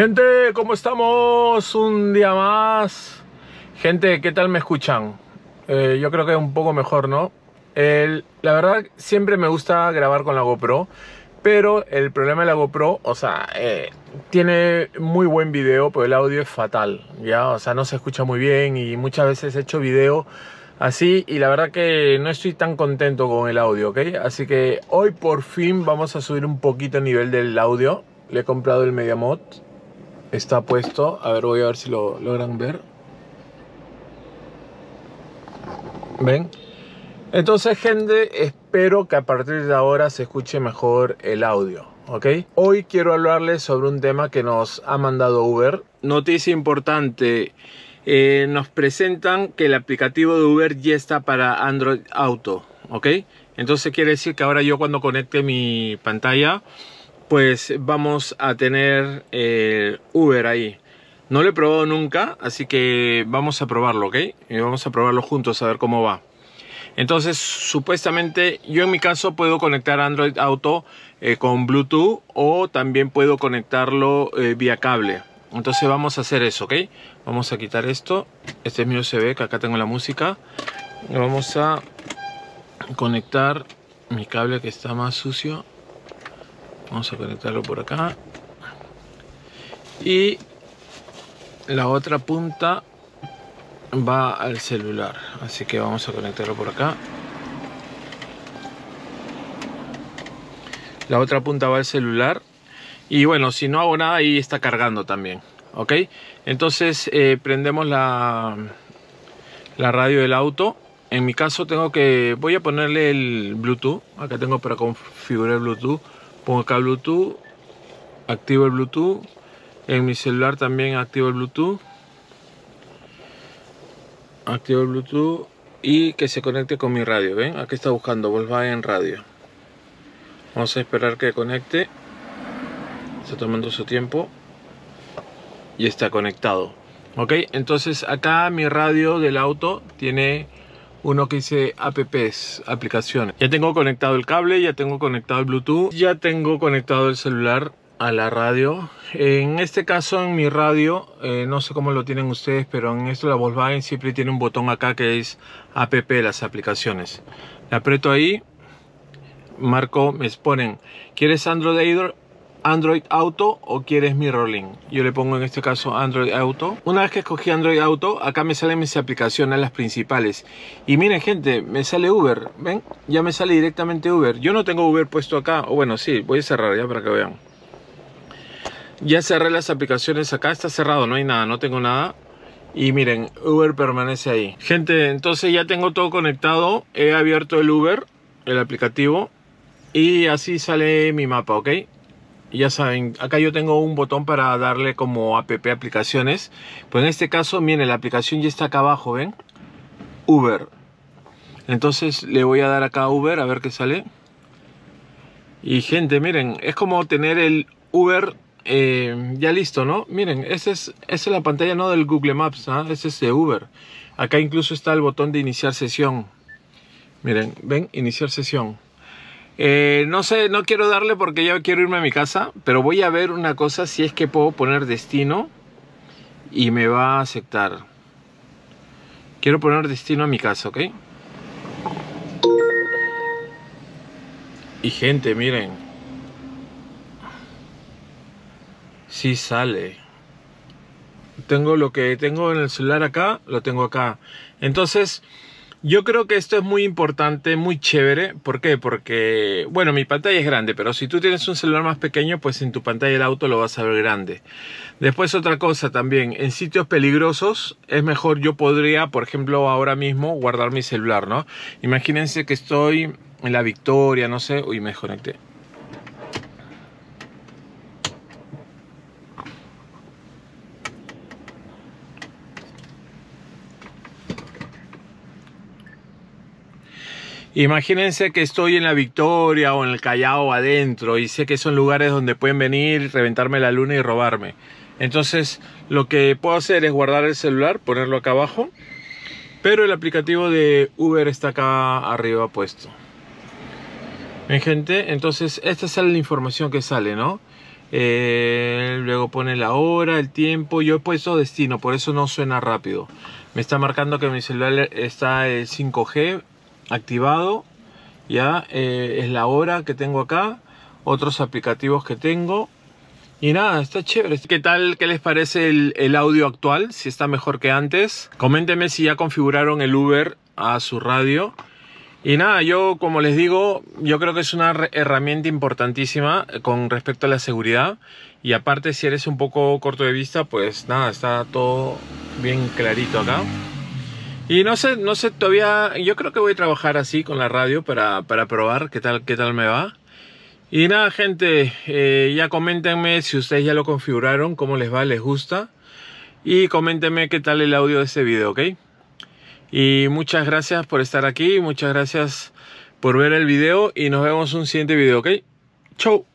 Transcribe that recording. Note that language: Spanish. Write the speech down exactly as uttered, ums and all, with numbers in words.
Gente, ¿cómo estamos? Un día más. Gente, ¿qué tal me escuchan? Eh, yo creo que un poco mejor, ¿no? El, la verdad, siempre me gusta grabar con la GoPro, pero el problema de la GoPro, o sea, eh, tiene muy buen video, pero el audio es fatal, ¿ya? O sea, no se escucha muy bien y muchas veces he hecho video así y la verdad que no estoy tan contento con el audio, ¿ok? Así que hoy por fin vamos a subir un poquito el nivel del audio. Le he comprado el MediaMod. Está puesto. A ver, voy a ver si lo logran ver. ¿Ven? Entonces, gente, espero que a partir de ahora se escuche mejor el audio, ¿ok? Hoy quiero hablarles sobre un tema que nos ha mandado Uber. Noticia importante. Eh, nos presentan que el aplicativo de Uber ya está para Android Auto, ¿ok? Entonces quiere decir que ahora yo cuando conecte mi pantalla, pues vamos a tener eh, Uber ahí. No lo he probado nunca, así que vamos a probarlo, ¿ok? Y vamos a probarlo juntos a ver cómo va. Entonces, supuestamente, yo en mi caso puedo conectar Android Auto eh, con Bluetooth o también puedo conectarlo eh, vía cable. Entonces vamos a hacer eso, ¿ok? Vamos a quitar esto. Este es mi U S B, que acá tengo la música. Y vamos a conectar mi cable que está más sucio. Vamos a conectarlo por acá. Y la otra punta va al celular. Así que vamos a conectarlo por acá. La otra punta va al celular. Y bueno, si no hago nada, ahí está cargando también. ¿Ok? Entonces eh, prendemos la, la radio del auto. En mi caso tengo que... Voy a ponerle el Bluetooth. Acá tengo para configurar el Bluetooth. Pongo acá Bluetooth, activo el Bluetooth, en mi celular también activo el Bluetooth, activo el Bluetooth y que se conecte con mi radio, ¿ven? Aquí está buscando Volkswagen radio. Vamos a esperar que conecte, está tomando su tiempo y está conectado. Ok, entonces acá mi radio del auto tiene uno que dice apps, aplicaciones. Ya tengo conectado el cable, ya tengo conectado el Bluetooth, ya tengo conectado el celular a la radio. En este caso, en mi radio, eh, no sé cómo lo tienen ustedes, pero en esto la Volkswagen siempre tiene un botón acá que es app, las aplicaciones. Le aprieto ahí, marco, me exponen, ¿quieres Android Auto? Android Auto o quieres mirrorlink. Yo le pongo en este caso Android Auto. Una vez que escogí Android Auto, acá me salen mis aplicaciones, las principales. Y miren, gente, me sale Uber. ¿Ven? Ya me sale directamente Uber. Yo no tengo Uber puesto acá. O bueno, sí, voy a cerrar ya para que vean. Ya cerré las aplicaciones acá. Está cerrado, no hay nada, no tengo nada. Y miren, Uber permanece ahí. Gente, entonces ya tengo todo conectado. He abierto el Uber, el aplicativo. Y así sale mi mapa, ¿ok? Ya saben, acá yo tengo un botón para darle como app, aplicaciones. Pues en este caso, miren, la aplicación ya está acá abajo, ¿ven? Uber. Entonces le voy a dar acá Uber, a ver qué sale. Y gente, miren, es como tener el Uber eh, ya listo, ¿no? Miren, esa es, es la pantalla no del Google Maps, ¿ah? Ese es de Uber. Acá incluso está el botón de iniciar sesión. Miren, ven, iniciar sesión. Eh, no sé, no quiero darle porque ya quiero irme a mi casa, pero voy a ver una cosa, si es que puedo poner destino y me va a aceptar. Quiero poner destino a mi casa, ¿ok? Y gente, miren. Sí sale. Tengo lo que tengo en el celular acá, lo tengo acá. Entonces... yo creo que esto es muy importante, muy chévere. ¿Por qué? Porque, bueno, mi pantalla es grande, pero si tú tienes un celular más pequeño, pues en tu pantalla del auto lo vas a ver grande. Después otra cosa también, en sitios peligrosos es mejor, yo podría, por ejemplo, ahora mismo guardar mi celular, ¿no? Imagínense que estoy en la Victoria, no sé, uy, me desconecté. Imagínense que estoy en la Victoria o en el Callao adentro y sé que son lugares donde pueden venir, reventarme la luna y robarme. Entonces lo que puedo hacer es guardar el celular, ponerlo acá abajo, pero el aplicativo de Uber está acá arriba puesto. Bien, gente, entonces esta es la información que sale, ¿no? Eh, luego pone la hora, el tiempo. Yo he puesto destino, por eso no suena rápido. Me está marcando que mi celular está el cinco G activado. Ya eh, es la hora que tengo acá. Otros aplicativos que tengo. Y nada, está chévere. ¿Qué tal? ¿Qué les parece el, el audio actual? Si está mejor que antes. Coméntenme si ya configuraron el Uber a su radio. Y nada, yo como les digo, yo creo que es una herramienta importantísima con respecto a la seguridad. Y aparte, si eres un poco corto de vista, pues nada, está todo bien clarito acá. Y no sé, no sé todavía, yo creo que voy a trabajar así con la radio para, para probar qué tal, qué tal me va. Y nada, gente, eh, ya coméntenme si ustedes ya lo configuraron, cómo les va, les gusta. Y coméntenme qué tal el audio de este video, ¿ok? Y muchas gracias por estar aquí, muchas gracias por ver el video y nos vemos en un siguiente video, ¿ok? ¡Chau!